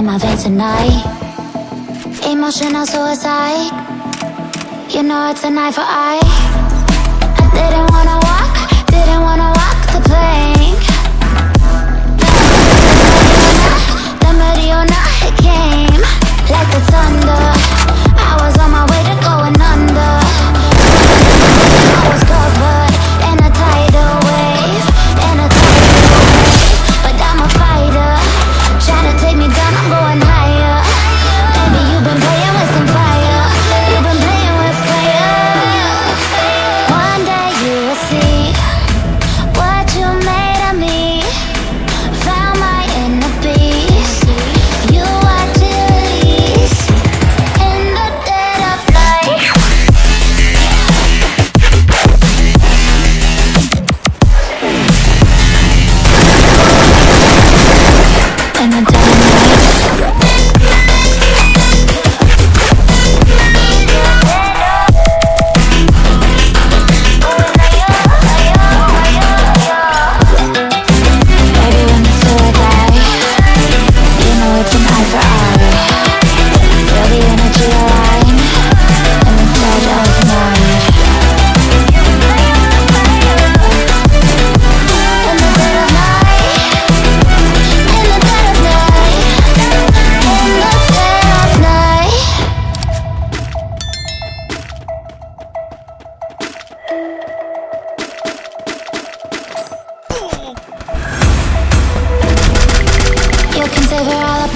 in my veins tonight. Emotional suicide, you know it's an eye for eye. I didn't wanna walk the plank. The Mariona, it came like the thunder. I was on my way to going under. I was covered in a tidal wave, in a tidal wave. But I'm a fighter, trying to take me down, I'm going higher. Baby, you've been playing with some fire. You've been playing with fire. One day you will see what you made of me. Found my inner peace. You are delicious in the dead of night. And I'm baby, when the soul die, you know it's an eye for eye. Feel the energy align in the dead of night. In the dead of night, in the dead of night, in the dead of night. You can save your alibi,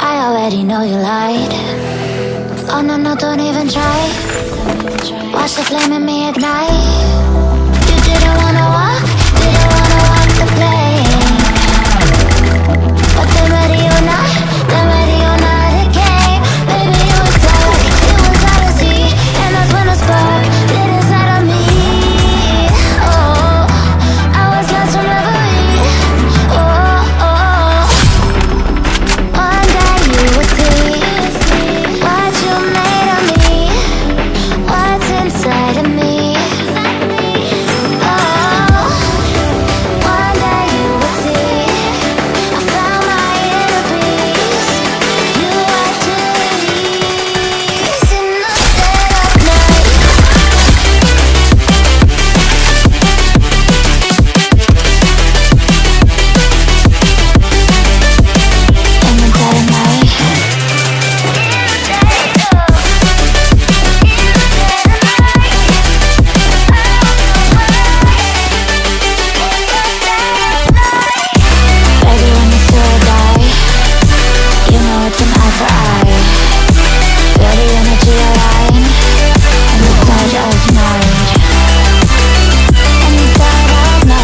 I already know you lied. Oh no, don't even try. Watch the flame in me ignite. You didn't wanna walk the plank. But the Mariona, it came. Baby, it was out to sea. And that's when a spark lit inside of me. Oh, I was lost from reverie. Oh. One day you will see what you made of me, what's inside of me. Oh, one day you will see I found my inner peace. You are delicious in the dead of night. In the dead of night. Baby, when the soul die, you know it's an eye for eye. Feel the energy align in the dead of night. In the dead of night. In the dead of night. In the dead of night. In the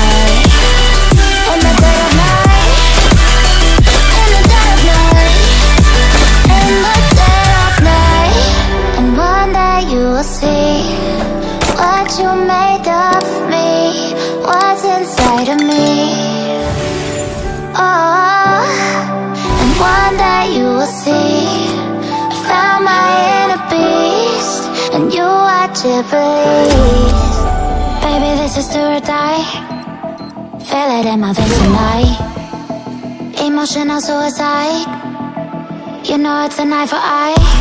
dead of night. And one day you will see what you made of me, what's inside of me. Oh, and one day you will see I found my inner beast, and you are Ghibli. Baby, this is do or die. Feel it in my veins tonight. Emotional suicide, you know it's an eye for eye.